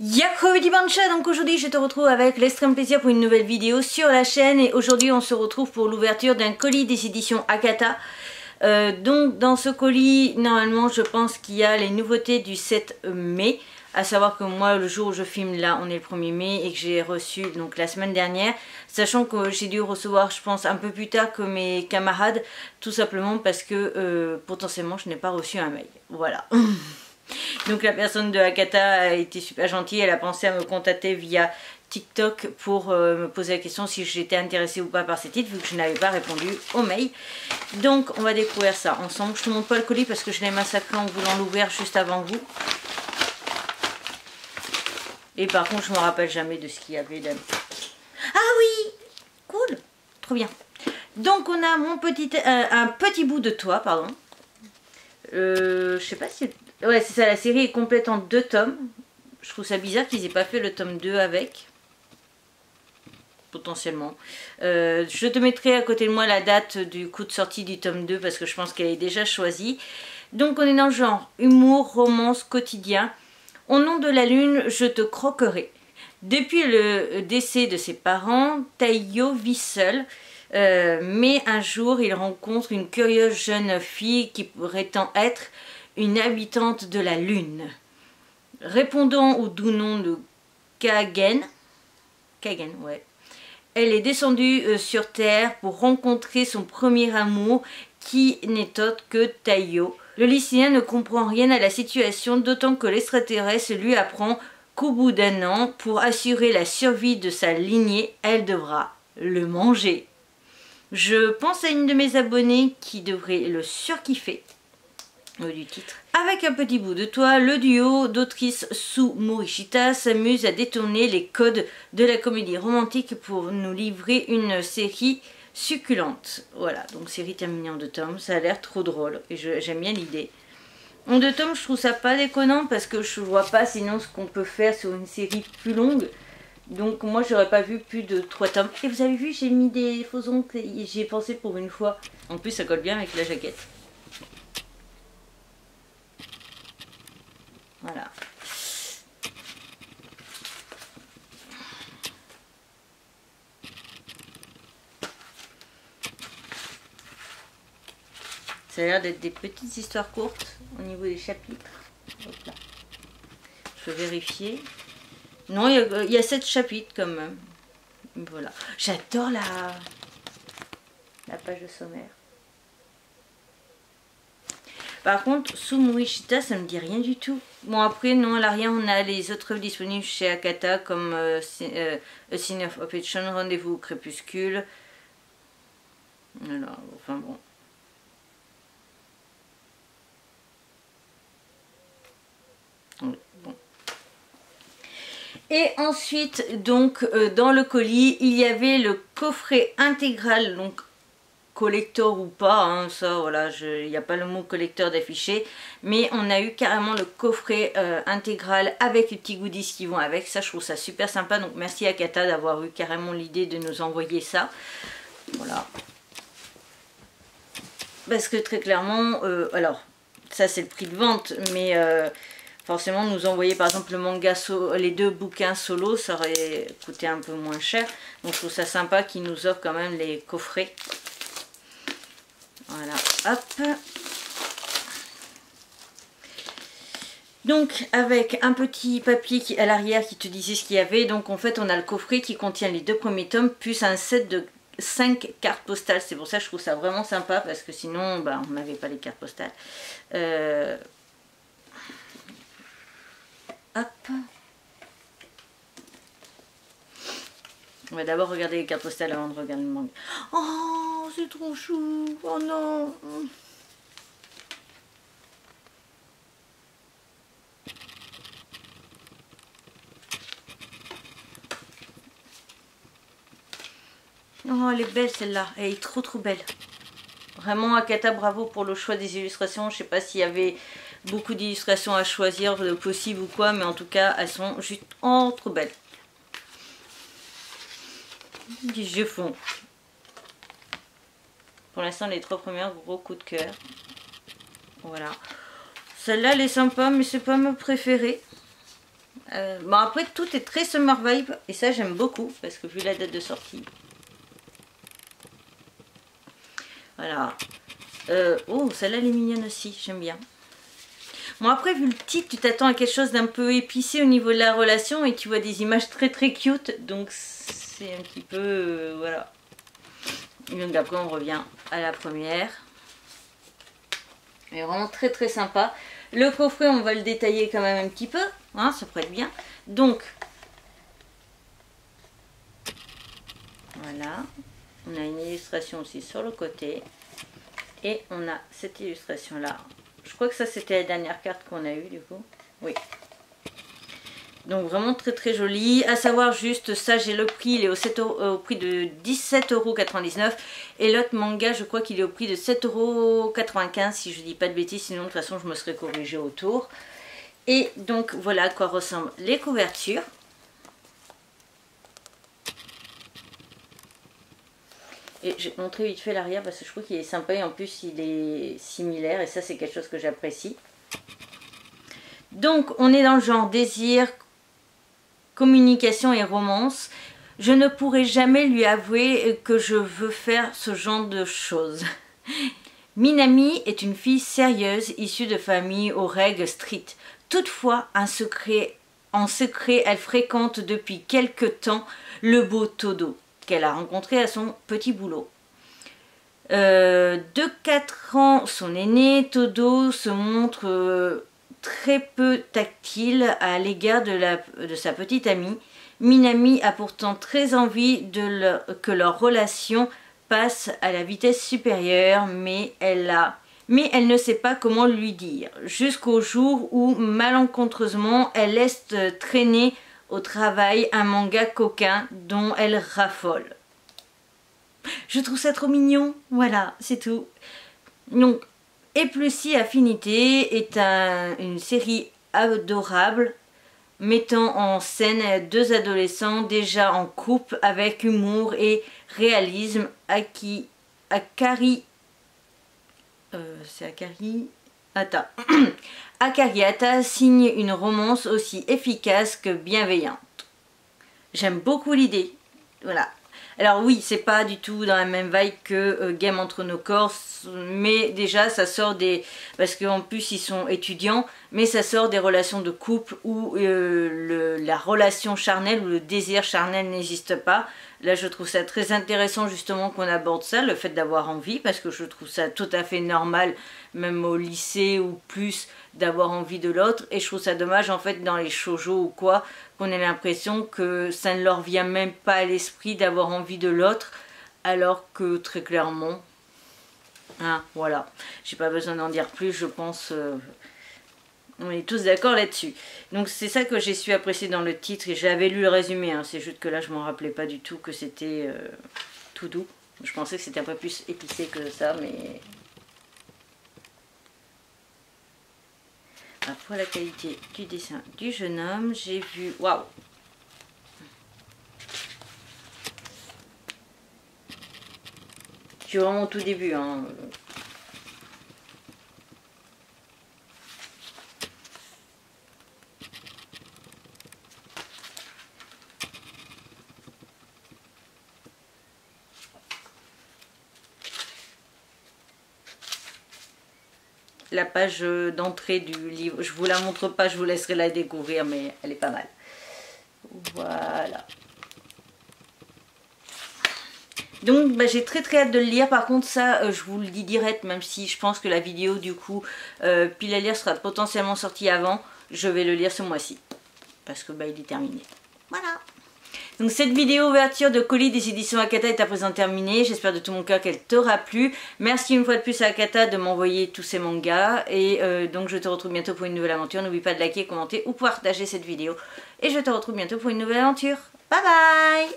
Yahoo les Bancha, donc aujourd'hui je te retrouve avec l'extrême plaisir pour une nouvelle vidéo sur la chaîne et aujourd'hui on se retrouve pour l'ouverture d'un colis des éditions Akata. Donc dans ce colis normalement je pense qu'il y a les nouveautés du 7 mai, à savoir que moi le jour où je filme là on est le 1er mai et que j'ai reçu donc la semaine dernière, sachant que j'ai dû recevoir je pense un peu plus tard que mes camarades, tout simplement parce que potentiellement je n'ai pas reçu un mail, voilà. Donc la personne de Akata a été super gentille, elle a pensé à me contacter via TikTok pour me poser la question si j'étais intéressée ou pas par ces titres vu que je n'avais pas répondu au mail. Donc on va découvrir ça ensemble, je ne te montre pas le colis parce que je l'ai massacré en voulant l'ouvrir juste avant vous. Et par contre je ne me rappelle jamais de ce qu'il y avait d'âme. Ah oui, cool, trop bien. Donc on a mon petit, un petit bout de toi, pardon. Je sais pas si... Ouais c'est ça, la série est complète en 2 tomes. Je trouve ça bizarre qu'ils aient pas fait le tome 2 avec. Potentiellement. Je te mettrai à côté de moi la date du coup de sortie du tome 2 parce que je pense qu'elle est déjà choisie. Donc on est dans le genre humour, romance, quotidien. Au nom de la lune, je te croquerai. Depuis le décès de ses parents, Tayo vit seul. Mais un jour il rencontre une curieuse jeune fille qui prétend être une habitante de la lune. Répondant au doux nom de Kagen, ouais, elle est descendue sur Terre pour rencontrer son premier amour qui n'est autre que Tayo. Le lycéen ne comprend rien à la situation, d'autant que l'extraterrestre lui apprend qu'au bout d'un an, pour assurer la survie de sa lignée, elle devra le manger. Je pense à une de mes abonnées qui devrait le surkiffer. Du titre. Avec un petit bout de toi, le duo d'autrice Sue Morishita s'amuse à détourner les codes de la comédie romantique pour nous livrer une série succulente. Voilà, donc série terminée en 2 tomes, ça a l'air trop drôle et j'aime bien l'idée. En 2 tomes, je trouve ça pas déconnant parce que je vois pas sinon ce qu'on peut faire sur une série plus longue. Donc moi j'aurais pas vu plus de 3 tomes. Et vous avez vu, j'ai mis des faux ongles et j'y ai pensé pour une fois. En plus ça colle bien avec la jaquette. Voilà. Ça a l'air d'être des petites histoires courtes au niveau des chapitres. Hop là. Je vais vérifier. Non, il y a 7 chapitres quand même. Voilà. J'adore la page de sommaire. Par contre, Sue Morishita, ça ne me dit rien du tout. Bon, après, non, à l'arrière, on a les autres œuvres disponibles chez Akata, comme A Sign of Affection, Rendez-vous au Crépuscule. Alors, enfin bon. Oui, bon. Et ensuite, donc, dans le colis, il y avait le coffret intégral, donc, collector ou pas, hein, ça voilà, il n'y a pas le mot collector d'affiché, mais on a eu carrément le coffret intégral avec les petits goodies qui vont avec, ça je trouve ça super sympa, donc merci à Akata d'avoir eu carrément l'idée de nous envoyer ça, voilà. Parce que très clairement, alors ça c'est le prix de vente, mais forcément nous envoyer par exemple le manga, les 2 bouquins solo, ça aurait coûté un peu moins cher, donc je trouve ça sympa qu'ils nous offrent quand même les coffrets. Voilà, hop. Donc avec un petit papier à l'arrière qui te disait ce qu'il y avait. Donc en fait on a le coffret qui contient les 2 premiers tomes plus un set de 5 cartes postales. C'est pour ça que je trouve ça vraiment sympa parce que sinon bah, on n'avait pas les cartes postales. Hop. On va d'abord regarder les cartes postales avant de regarder le manga. Oh, c'est trop chou. Oh non. Oh, elle est belle celle-là. Elle est trop trop belle. Vraiment, Akata, bravo pour le choix des illustrations. Je sais pas s'il y avait beaucoup d'illustrations à choisir, possible ou quoi. Mais en tout cas, elles sont juste oh, trop belles. Des yeux fonds. Pour l'instant les 3 premières, gros coup de cœur. Voilà. Celle-là elle est sympa mais c'est pas ma préférée. Bon, après tout est très summer vibe et ça j'aime beaucoup parce que vu la date de sortie. Voilà. Oh, celle-là elle est mignonne aussi, j'aime bien. Bon, après vu le titre, tu t'attends à quelque chose d'un peu épicé au niveau de la relation et tu vois des images très très cute, donc c'est un petit peu... voilà. Donc après on revient à la première. Elle est vraiment très très sympa. Le coffret on va le détailler quand même un petit peu, hein, ça prête bien. Donc voilà, on a une illustration aussi sur le côté et on a cette illustration là. Je crois que ça c'était la dernière carte qu'on a eue du coup, oui. Donc vraiment très très joli. À savoir juste, ça j'ai le prix, il est au prix de 17,99 €. Et l'autre manga, je crois qu'il est au prix de 7,95 € si je dis pas de bêtises. Sinon de toute façon je me serais corrigée autour. Et donc voilà à quoi ressemblent les couvertures. Et j'ai montré vite fait l'arrière parce que je trouve qu'il est sympa et en plus il est similaire. Et ça c'est quelque chose que j'apprécie. Donc on est dans le genre désir, communication et romance. Je ne pourrai jamais lui avouer que je veux faire ce genre de choses. Minami est une fille sérieuse, issue de famille aux règles strictes. Toutefois, en secret, elle fréquente depuis quelque temps le beau Todo, qu'elle a rencontré à son petit boulot. De 4 ans, son aîné, Todo se montre... très peu tactile à l'égard de sa petite amie. Minami a pourtant très envie que leur relation passe à la vitesse supérieure, mais elle ne sait pas comment lui dire. Jusqu'au jour où, malencontreusement, elle laisse traîner au travail un manga coquin dont elle raffole. Je trouve ça trop mignon, voilà, c'est tout. Donc, Et plus si Affinité est une série adorable mettant en scène deux adolescents déjà en couple avec humour et réalisme. Akari Ata. Akari Ata signe une romance aussi efficace que bienveillante. J'aime beaucoup l'idée. Voilà. Alors oui, c'est pas du tout dans la même vibe que Game entre nos corps, mais déjà ça sort des... parce qu'en plus ils sont étudiants, mais ça sort des relations de couple où la relation charnelle ou le désir charnel n'existe pas. Là je trouve ça très intéressant justement qu'on aborde ça, le fait d'avoir envie, parce que je trouve ça tout à fait normal, même au lycée ou plus, d'avoir envie de l'autre. Et je trouve ça dommage en fait dans les shoujo ou quoi, qu'on ait l'impression que ça ne leur vient même pas à l'esprit d'avoir envie de l'autre, alors que très clairement, hein, voilà, j'ai pas besoin d'en dire plus, je pense... on est tous d'accord là-dessus. Donc c'est ça que j'ai su apprécier dans le titre. Et j'avais lu le résumé. Hein. C'est juste que là je m'en rappelais pas du tout que c'était tout doux. Je pensais que c'était un peu plus épicé que ça. Mais... Pour la qualité du dessin du jeune homme, j'ai vu... Waouh! Je suis vraiment au tout début. Hein. La page d'entrée du livre, je vous la montre pas, je vous laisserai la découvrir, mais elle est pas mal. Voilà. Donc bah, j'ai très très hâte de le lire. Par contre ça je vous le dis direct, même si je pense que la vidéo du coup pile à lire sera potentiellement sortie avant, je vais le lire ce mois-ci parce que bah, il est terminé. Voilà. Donc cette vidéo ouverture de colis des éditions Akata est à présent terminée. J'espère de tout mon cœur qu'elle t'aura plu. Merci une fois de plus à Akata de m'envoyer tous ces mangas. Et donc je te retrouve bientôt pour une nouvelle aventure. N'oublie pas de liker, commenter ou partager cette vidéo. Et je te retrouve bientôt pour une nouvelle aventure. Bye bye!